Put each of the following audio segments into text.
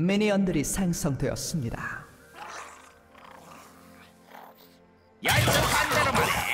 미니언들이 생성되었습니다. 연습한 대로만 해.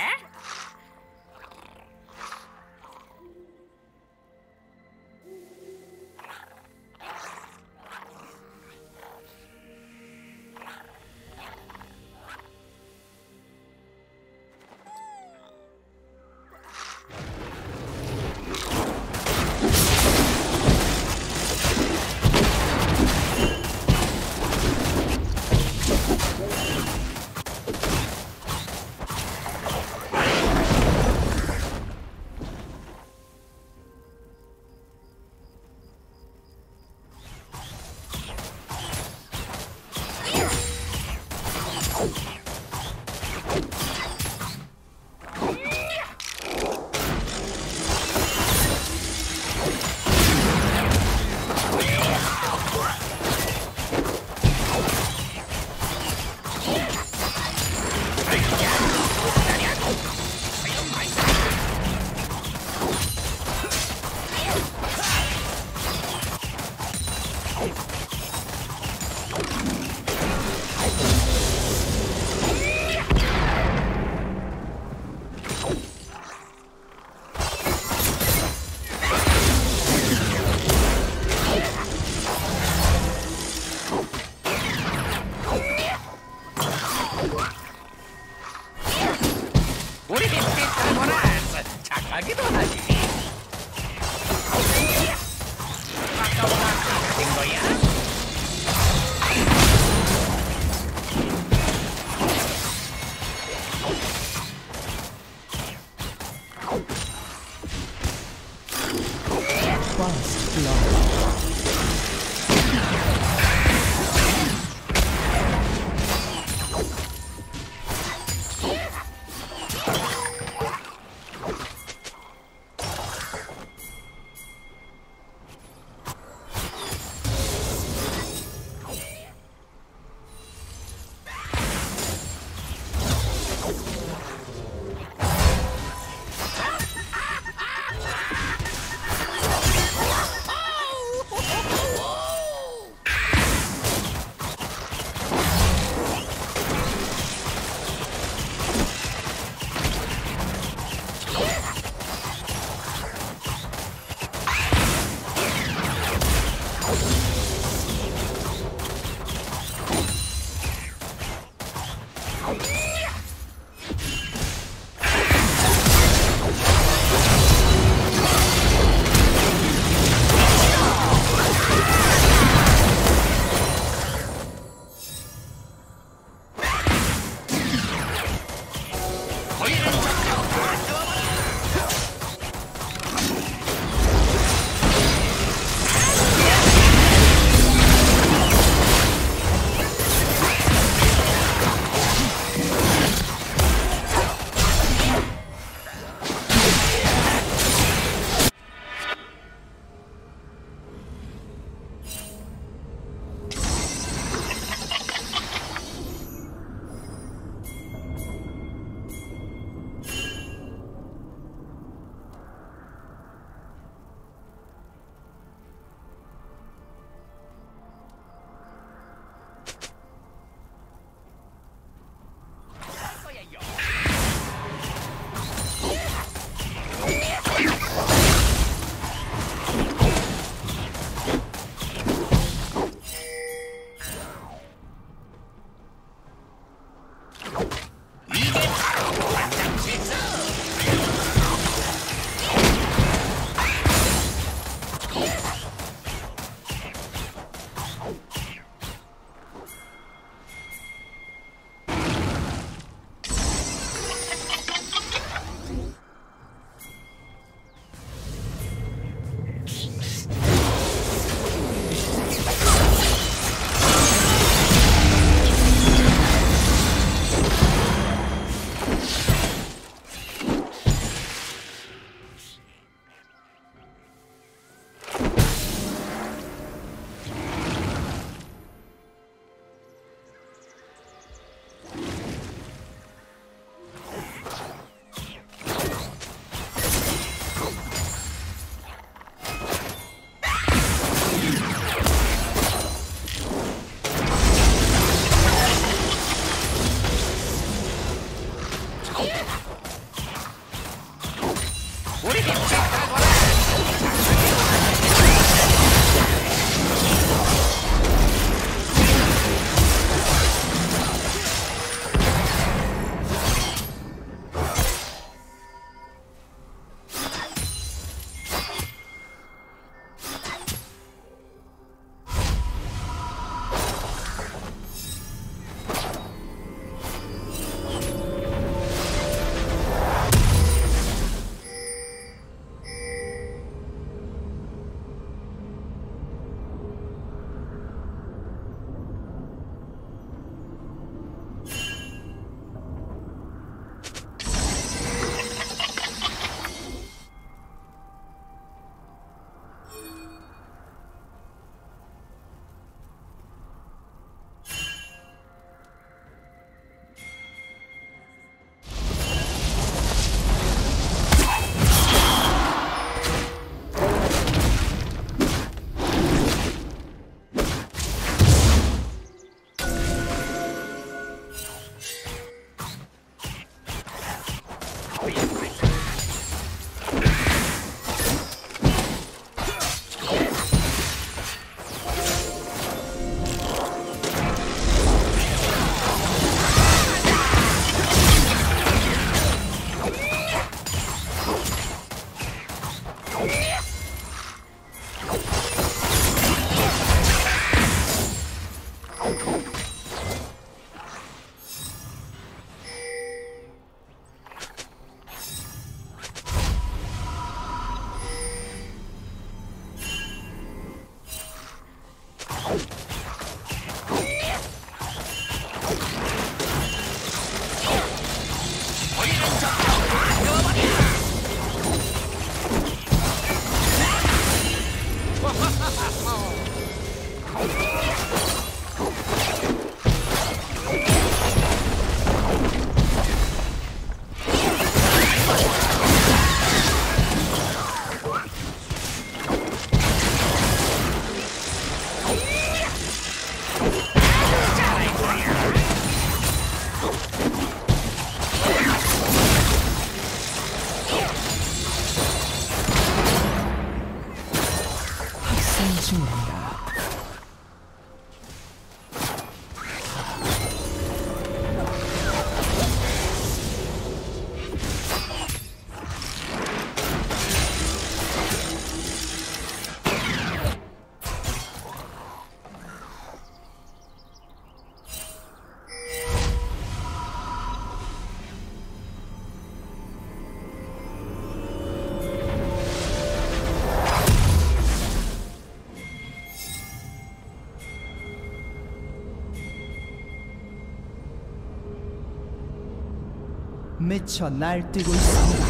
미쳐 날뛰고 있습니다.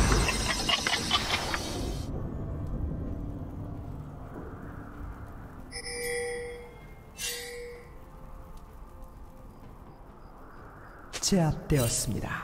제압되었습니다.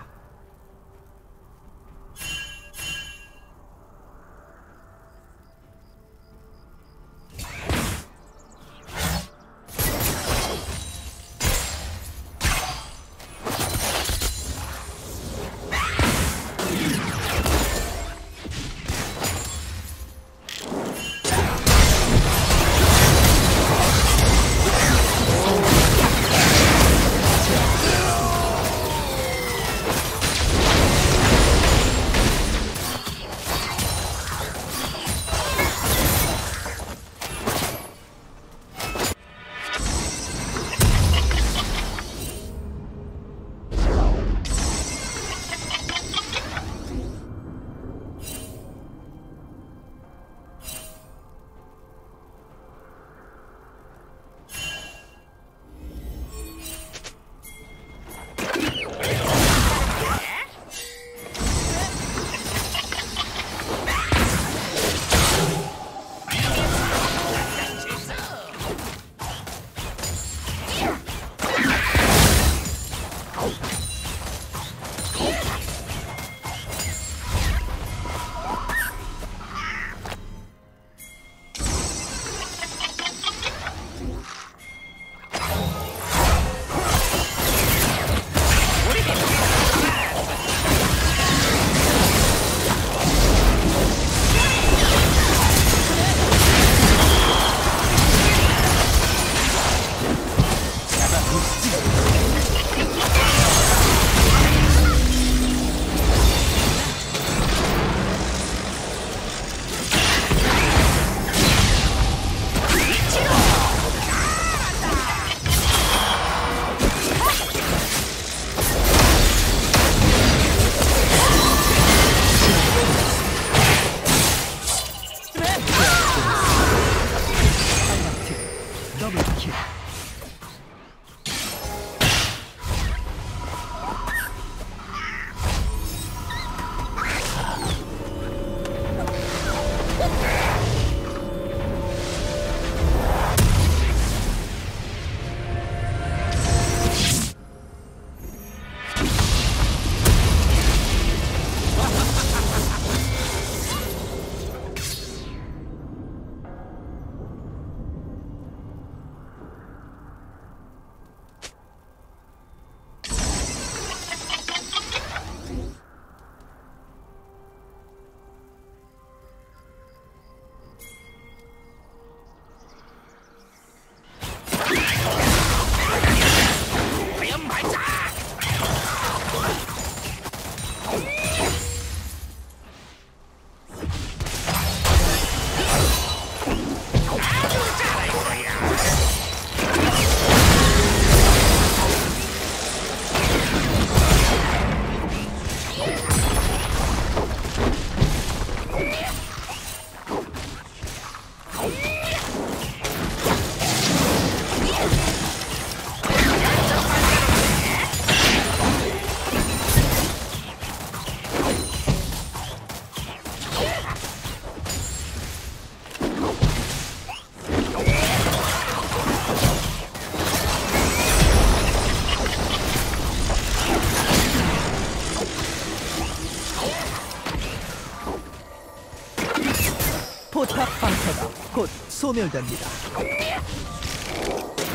소멸됩니다.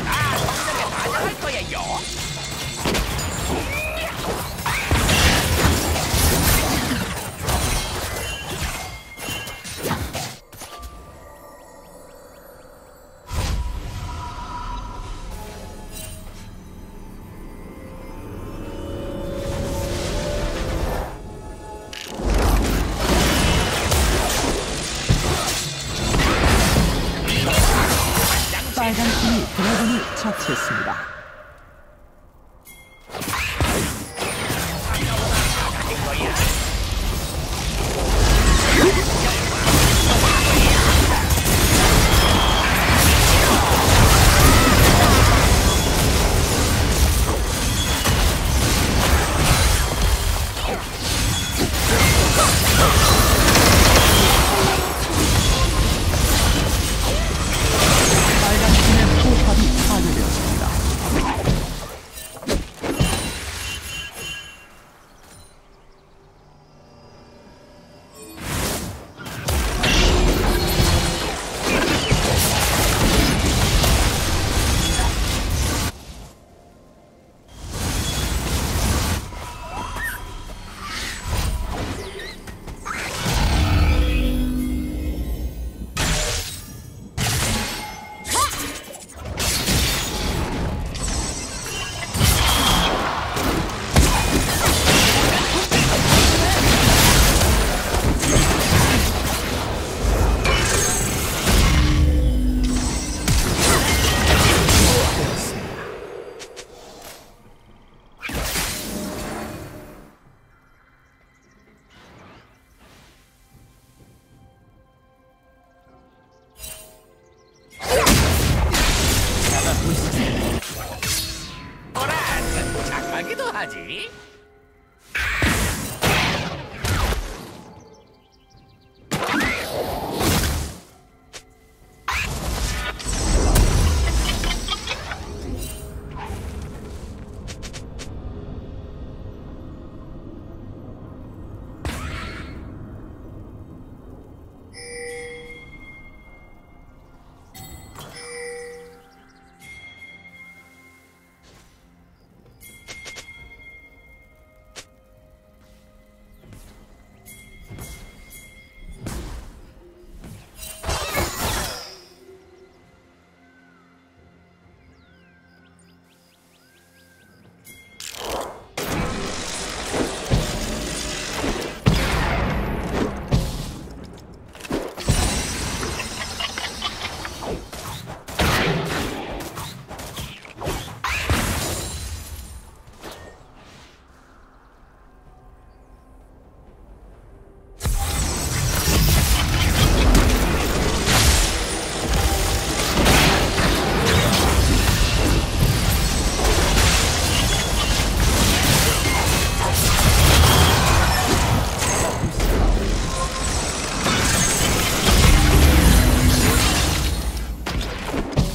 아, 성장에 반영할 거예요. 처치했습니다.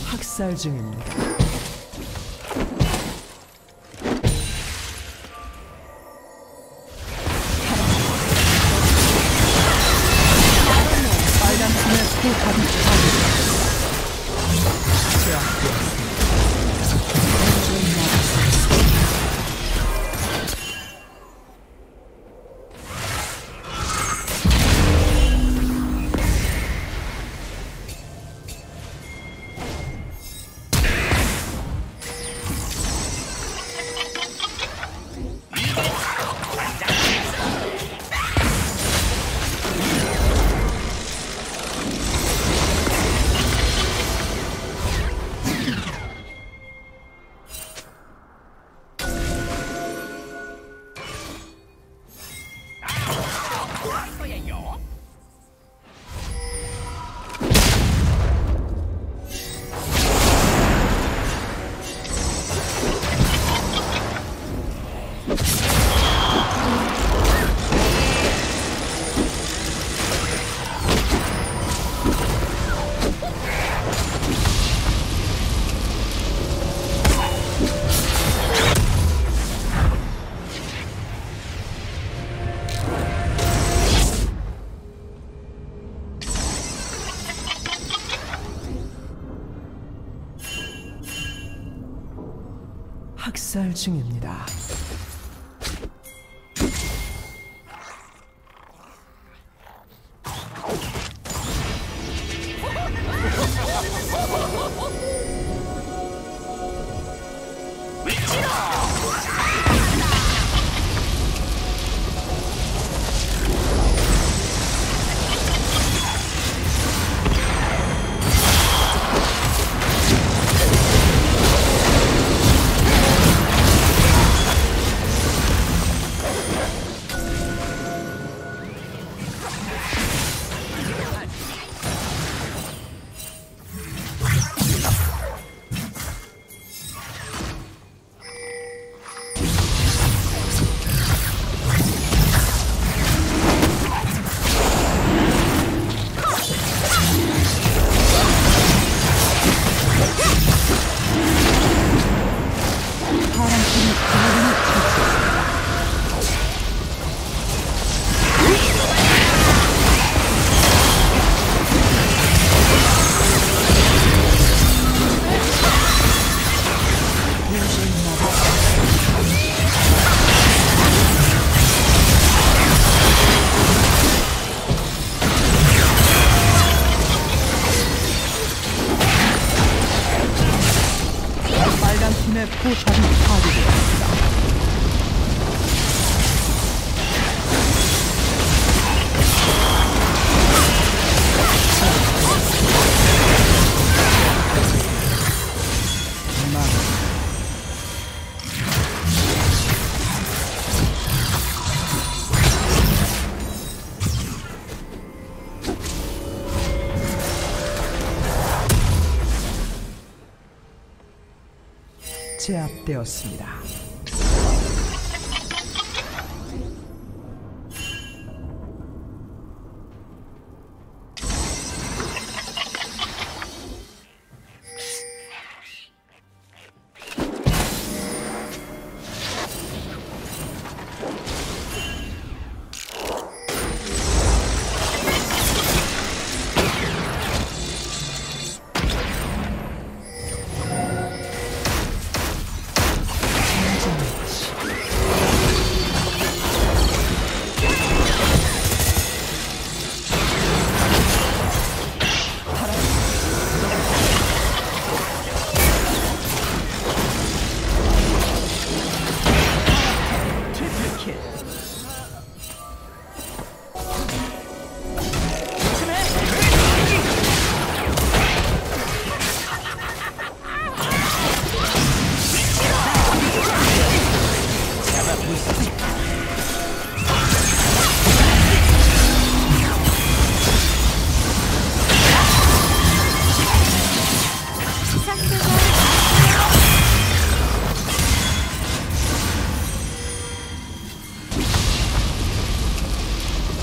학살 중입니다. 빨간 팀의 포탑이 학살 중입니다. 제압되었습니다.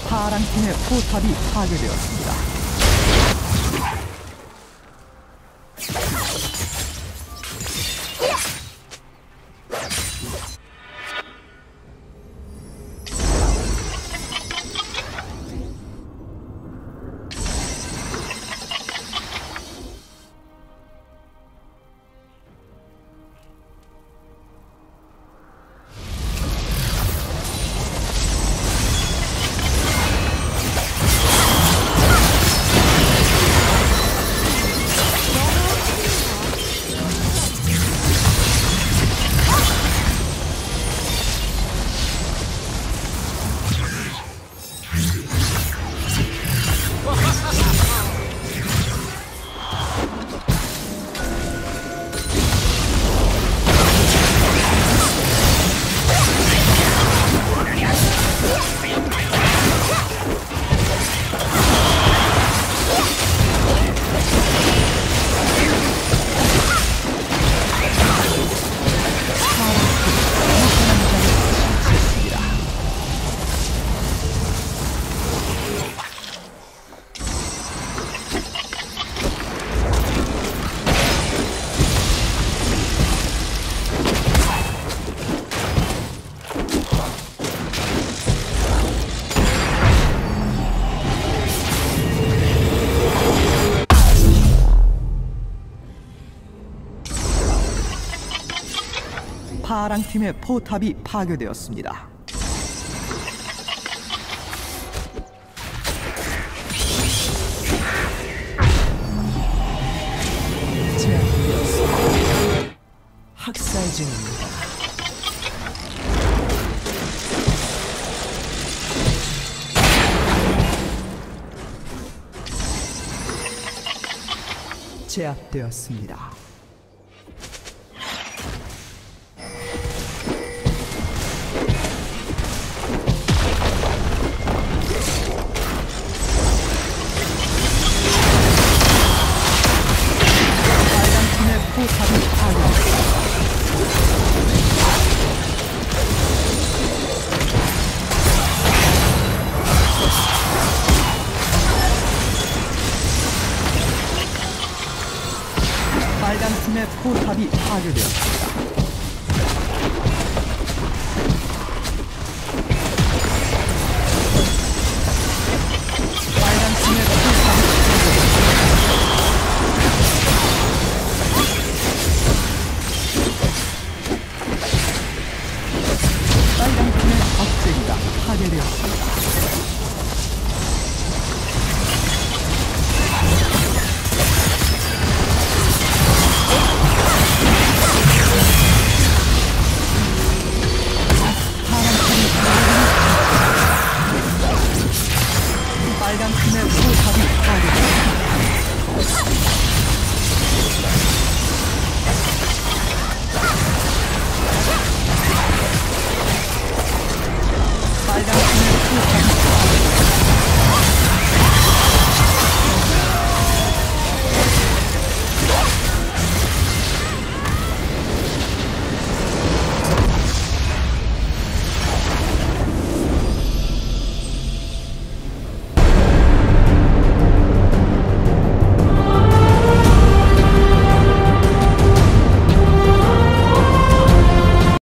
파랑팀의 포탑이 파괴되었습니다. 파랑팀의 포탑이 파괴되었습니다. 제압되었습니다. 학살 중입니다. 제압되었습니다. 빨간 팀의 포탑이 파괴되었습니다.